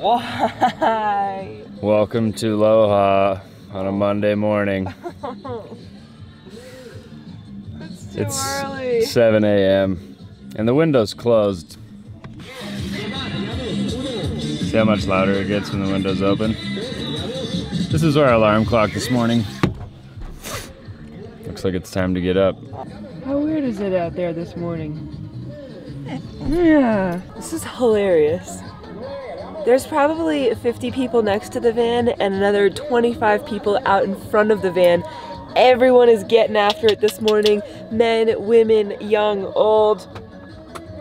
Why? Welcome to Loja on a Monday morning. It's early. 7 a.m. and the window's closed. See how much louder it gets when the window's open? This is our alarm clock this morning. Looks like it's time to get up. How weird is it out there this morning? Yeah. This is hilarious. There's probably 50 people next to the van and another 25 people out in front of the van. Everyone is getting after it this morning. Men, women, young, old.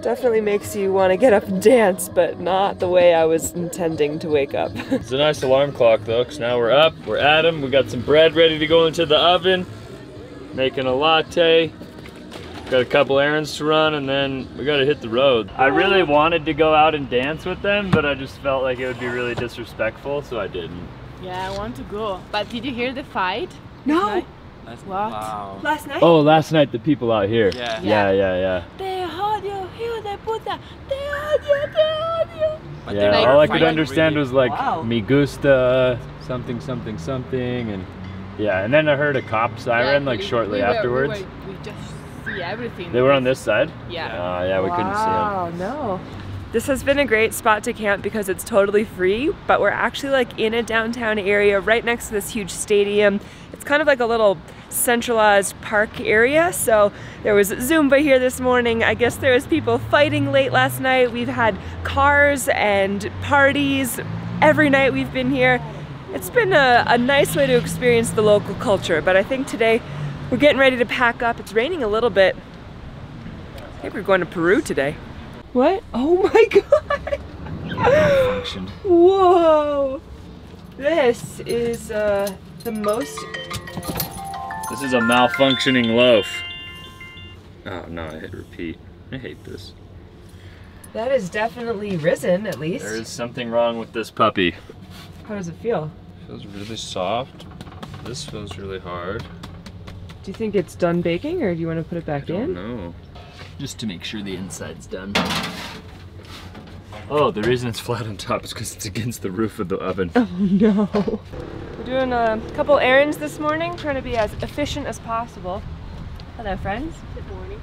Definitely makes you want to get up and dance, but not the way I was intending to wake up. It's a nice alarm clock though, because now we're up, we're at them, we got some bread ready to go into the oven, making a latte. Got a couple errands to run and then we gotta hit the road. I really wanted to go out and dance with them, but I just felt like it would be really disrespectful, so I didn't. Yeah, I want to go. But did you hear the fight? No. Last night? What? Wow. Last night? Oh, last night the people out here. Yeah. Yeah, yeah, yeah. They heard you, hijo de puta. They heard you, they heard you. But yeah, all I could understand was like, wow. Me gusta, something, something, something. And yeah, and then I heard a cop siren like shortly afterwards. We just see everything. They were on this side? Yeah. Yeah, we couldn't see them. Oh, no. This has been a great spot to camp because it's totally free, but we're actually like in a downtown area right next to this huge stadium. It's kind of like a little centralized park area. So there was Zumba here this morning. I guess there was people fighting late last night. We've had cars and parties every night we've been here. It's been a nice way to experience the local culture, but I think today we're getting ready to pack up. It's raining a little bit. I think we're going to Peru today. What? Oh my god! Yeah, functioned. Whoa! This is the most... This is a malfunctioning loaf. Oh no, I hit repeat. I hate this. That is definitely risen, at least. There is something wrong with this puppy. How does it feel? It feels really soft. This feels really hard. Do you think it's done baking, or do you want to put it back in? I don't know. Just to make sure the inside's done. Oh, the reason it's flat on top is because it's against the roof of the oven. Oh no. We're doing a couple errands this morning, trying to be as efficient as possible. Hello, friends. Good morning.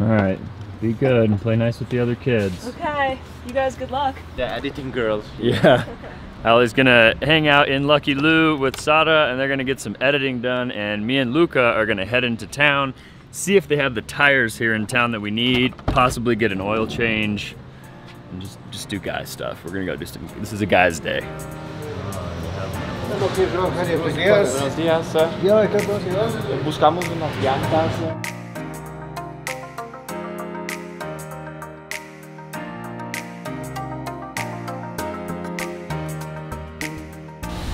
All right, be good and play nice with the other kids. Okay, you guys good luck. The editing girls. Yeah. Allie's gonna hang out in Lucky Lou with Sada and they're gonna get some editing done, and me and Luca are gonna head into town, see if they have the tires here in town that we need, possibly get an oil change, and just do guy stuff. We're gonna go do some, this is a guy's day. Buenos días, sir. Buscamos unas llantas.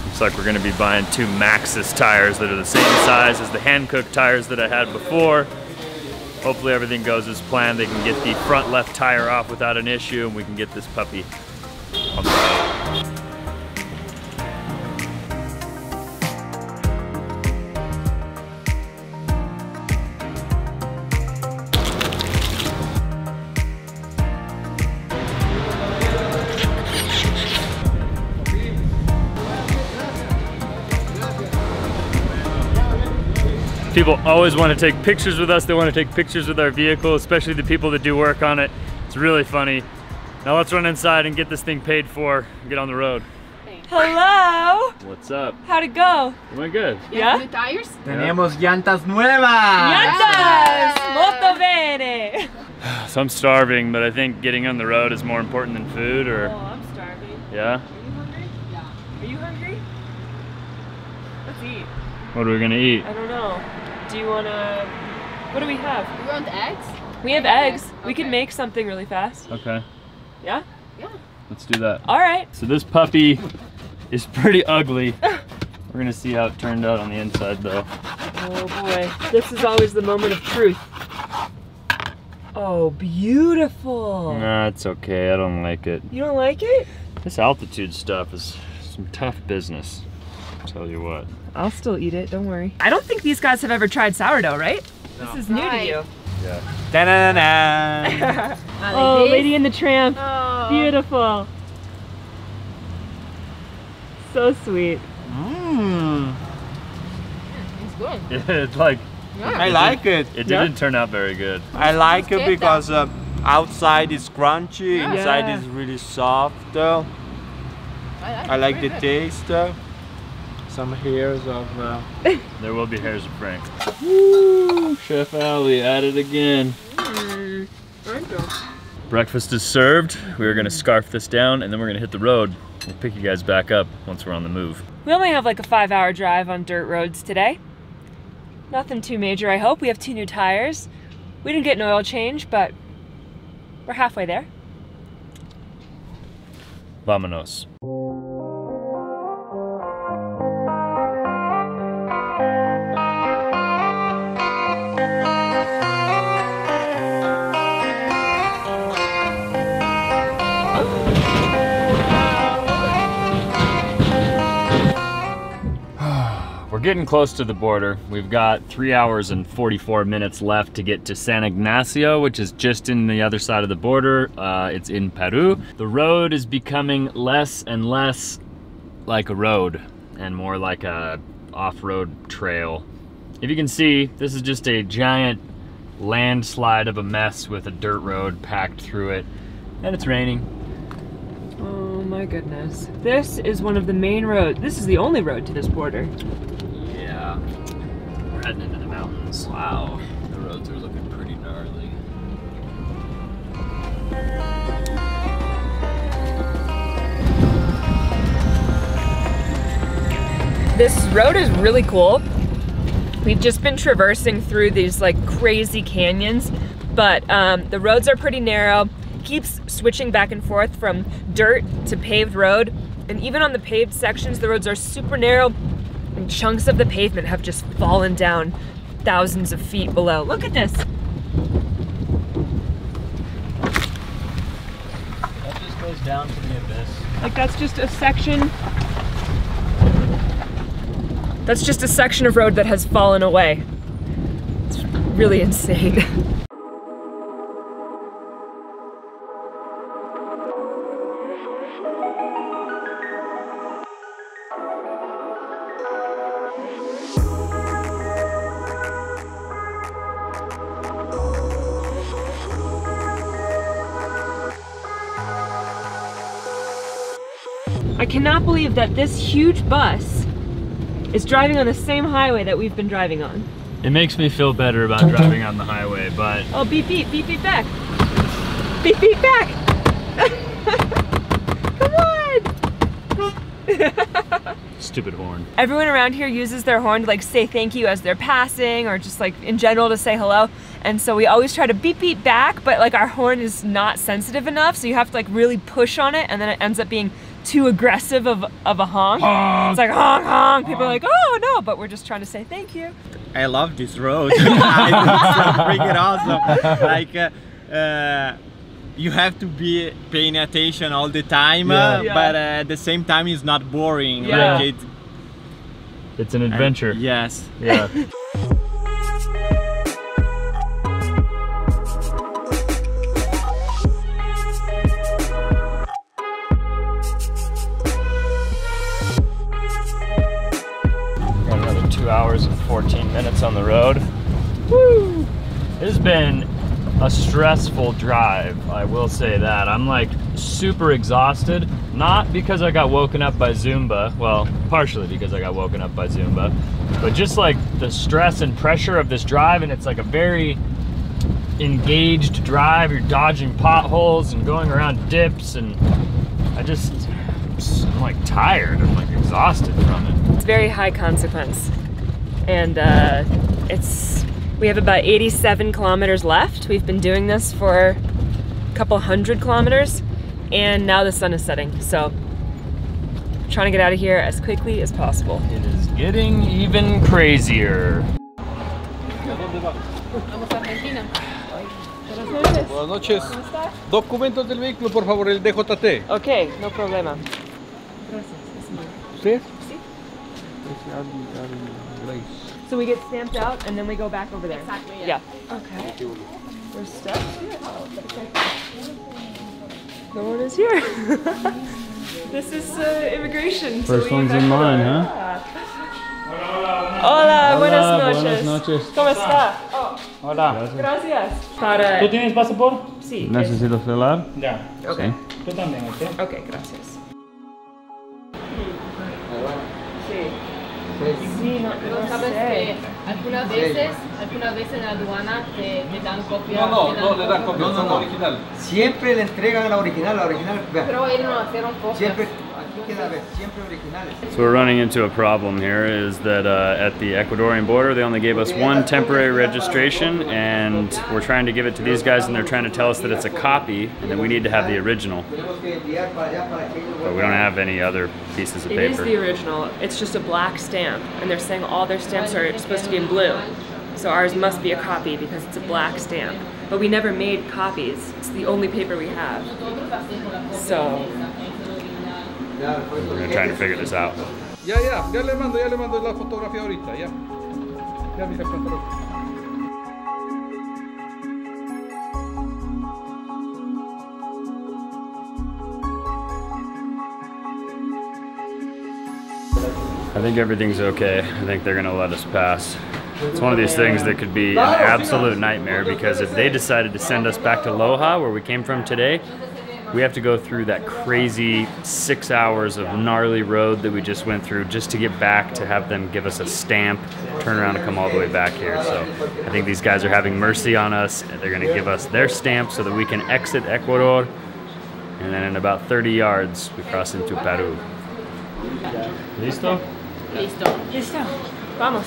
Looks like we're gonna be buying two Maxxis tires that are the same size as the Hankook tires that I had before. Hopefully everything goes as planned. They can get the front left tire off without an issue and we can get this puppy on the road. People always want to take pictures with us. They want to take pictures with our vehicle, especially the people that do work on it. It's really funny. Now let's run inside and get this thing paid for and get on the road. Hello. What's up? How'd it go? It went good. Yeah? New tires? Tenemos llantas nuevas. Llantas! Moto Verde. So I'm starving, but I think getting on the road is more important than food, or... Oh, I'm starving. Yeah? Are you hungry? Yeah. Are you hungry? Let's eat. What are we gonna eat? I don't know. Do you wanna, what do we have? We want eggs? We have eggs. Okay. We can make something really fast. Okay. Yeah? Yeah. Let's do that. All right. So this puppy is pretty ugly. We're gonna see how it turned out on the inside though. Oh boy. This is always the moment of truth. Oh, beautiful. Nah, it's okay. I don't like it. You don't like it? This altitude stuff is some tough business. I'll tell you what. I'll still eat it, don't worry. I don't think these guys have ever tried sourdough, right? No. This is new to you. Yeah. Da-na-na-na. Oh, Lady and the Tramp. Oh. Beautiful. So sweet. Mmm. Yeah, it's good. It's like... Yeah. I like it. It didn't turn out very good. I like it because outside is crunchy, inside is really soft. I like the taste. Some hairs of... There will be hairs of Frank. Woo! Chef Ali at it again. Mm. Breakfast is served. We're gonna scarf this down and then we're gonna hit the road. We'll pick you guys back up once we're on the move. We only have like a 5-hour drive on dirt roads today. Nothing too major, I hope. We have 2 new tires. We didn't get an oil change, but we're halfway there. Vámonos. We're getting close to the border. We've got 3 hours and 44 minutes left to get to San Ignacio, which is just in the other side of the border. It's in Peru. The road is becoming less and less like a road and more like a off-road trail. If you can see, this is just a giant landslide of a mess with a dirt road packed through it, and it's raining. Oh my goodness. This is one of the main roads. This is the only road to this border. We're heading into the mountains. Wow, the roads are looking pretty gnarly. This road is really cool. We've just been traversing through these like crazy canyons, but the roads are pretty narrow. It keeps switching back and forth from dirt to paved road, and even on the paved sections, the roads are super narrow. And chunks of the pavement have just fallen down thousands of feet below. Look at this. That just goes down to the abyss. Like that's just a section. That's just a section of road that has fallen away. It's really insane. I cannot believe that this huge bus is driving on the same highway that we've been driving on. It makes me feel better about driving on the highway, but... Oh, beep, beep, beep, beep back. Beep, beep back. Come on. Stupid horn. Everyone around here uses their horn to like say thank you as they're passing or just like in general to say hello. And so we always try to beep, beep back, but like our horn is not sensitive enough. So you have to like really push on it and then it ends up being too aggressive of a honk. It's like honk, honk. People are like, oh no, but we're just trying to say thank you. I love this road. It's so freaking awesome. Like, you have to be paying attention all the time, but at the same time, it's not boring. Yeah. Like it's an adventure. Yes. Yeah. Hours and 14 minutes on the road. Woo! It has been a stressful drive, I will say that. I'm like super exhausted, not because I got woken up by Zumba, well, partially because I got woken up by Zumba, but just like the stress and pressure of this drive, and it's like a very engaged drive. You're dodging potholes and going around dips, and I'm like tired, I'm like exhausted from it. It's very high consequence. And we have about 87 kilometers left. We've been doing this for a couple hundred kilometers, and now the sun is setting, so I'm trying to get out of here as quickly as possible. It is getting even crazier. Buenas noches. Documentos del vehículo, por favor, el DJT. Okay, no problema. Gracias, señor. ¿Usted? Sí. So we get stamped out and then we go back over there. Exactly. Yeah. Okay. There's steps here. No one is here. This is immigration. First so one's in line, huh? Hola, buenas noches. ¿Cómo está? Oh. Hola. Gracias. Para... ¿Tú tienes pasaporte? Sí. ¿Necesito celular? Ya. Yeah. Okay. Sí. Tú también, ¿ok? Ok, gracias. Sí, no sabes que algunas veces en la aduana te dan copia. No, le dan copia, no, original. Siempre le entregan la original. Pero ellos no hicieron copias. Siempre, aquí queda, siempre originales. So we're running into a problem here is that at the Ecuadorian border they only gave us one temporary registration and we're trying to give it to these guys and they're trying to tell us that it's a copy and that we need to have the original. But we don't have any other pieces of paper. It is the original, it's just a black stamp, and they're saying all their stamps are supposed to be in blue. So ours must be a copy because it's a black stamp. But we never made copies, it's the only paper we have. So, we're trying to figure this out. Ya le mando la fotografía ahorita, ya. Ya me encontró. I think everything's okay. I think they're gonna let us pass. It's one of these things that could be an absolute nightmare because if they decided to send us back to Loja, where we came from today, we have to go through that crazy 6 hours of gnarly road that we just went through just to get back to have them give us a stamp, turn around and come all the way back here. So I think these guys are having mercy on us and they're gonna give us their stamp so that we can exit Ecuador. And then in about 30 yards, we cross into Peru. Listo? Listo. Vamos.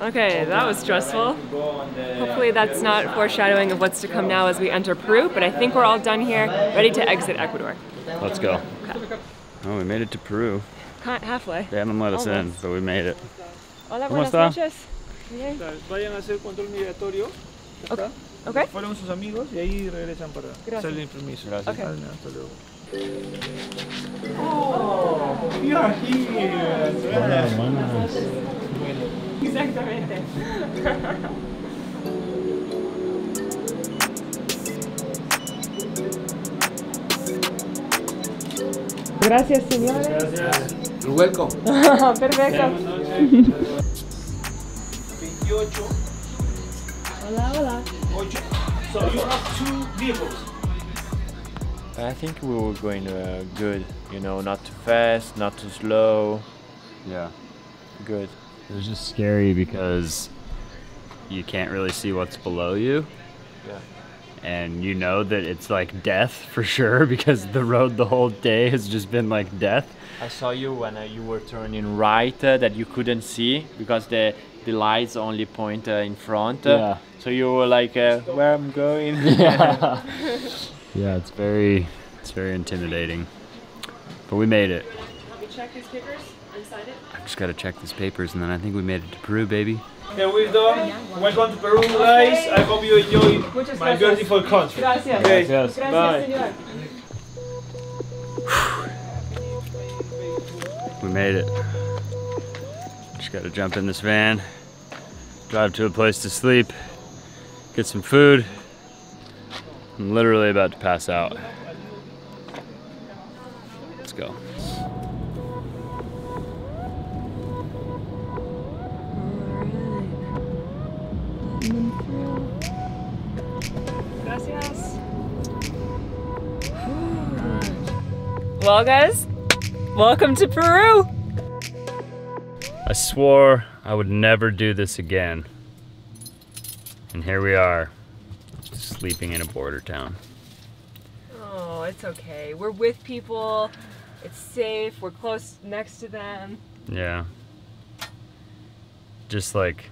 Okay, that was stressful. Hopefully that's not foreshadowing of what's to come now as we enter Peru, but I think we're all done here, ready to exit Ecuador. Let's go. Okay. Oh, we made it to Peru. Halfway. They haven't let us in, but we made it. Hola, buenas noches. Vayan a hacer control migratorio. Okay. Fueron sus amigos y ahí regresan para salir permiso. Gracias. Hasta luego. Oh, we are here! Exactamente. Gracias, señores. Gracias. You're welcome. Perfecto. 28. Hola. 8. So you have two vehicles. I think we were going good, you know, not too fast, not too slow. Yeah. Good. It was just scary because you can't really see what's below you. Yeah. And you know that it's like death for sure because the road the whole day has just been like death. I saw you when you were turning right that you couldn't see because the lights only point in front. Yeah. So you were like, where I'm going. Yeah. Yeah, it's very intimidating, but we made it. Let me check these papers and sign it. I just gotta check these papers, and then I think we made it to Peru, baby. Okay, we're done. Welcome to Peru, guys. Okay. I hope you enjoy my beautiful country. Gracias. Okay. Gracias. Bye. We made it. Just gotta jump in this van, drive to a place to sleep, get some food. I'm literally about to pass out. Let's go. Gracias. Well guys, welcome to Peru. I swore I would never do this again. And here we are. Sleeping in a border town. Oh, it's okay. We're with people. It's safe. We're close next to them. Yeah. Just like...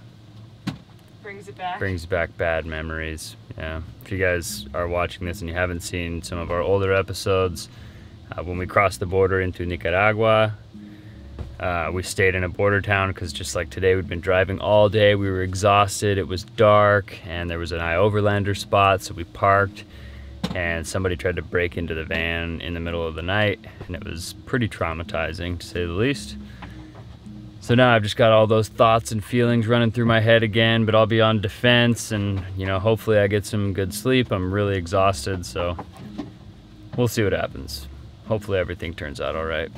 brings it back. Brings back bad memories. Yeah. If you guys are watching this and you haven't seen some of our older episodes, when we crossed the border into Nicaragua, we stayed in a border town because just like today we'd been driving all day, we were exhausted, it was dark, and there was an iOverlander spot, so we parked, and somebody tried to break into the van in the middle of the night, and it was pretty traumatizing to say the least. So now I've just got all those thoughts and feelings running through my head again, but I'll be on defense and, you know, hopefully I get some good sleep. I'm really exhausted, so we'll see what happens. Hopefully everything turns out all right.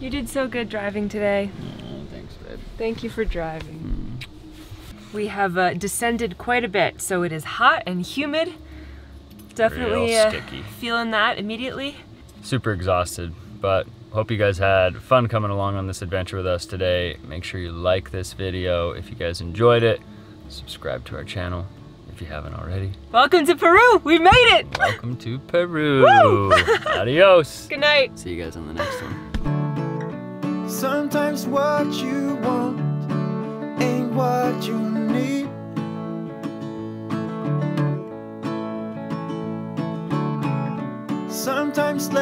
You did so good driving today. Oh, thanks, babe. Thank you for driving. We have descended quite a bit, so it is hot and humid. Definitely feeling that immediately. Super exhausted, but hope you guys had fun coming along on this adventure with us today. Make sure you like this video if you guys enjoyed it. Subscribe to our channel if you haven't already. Welcome to Peru! We made it! Welcome to Peru! Adios! Good night! See you guys on the next one. Sometimes what you want ain't what you need. Sometimes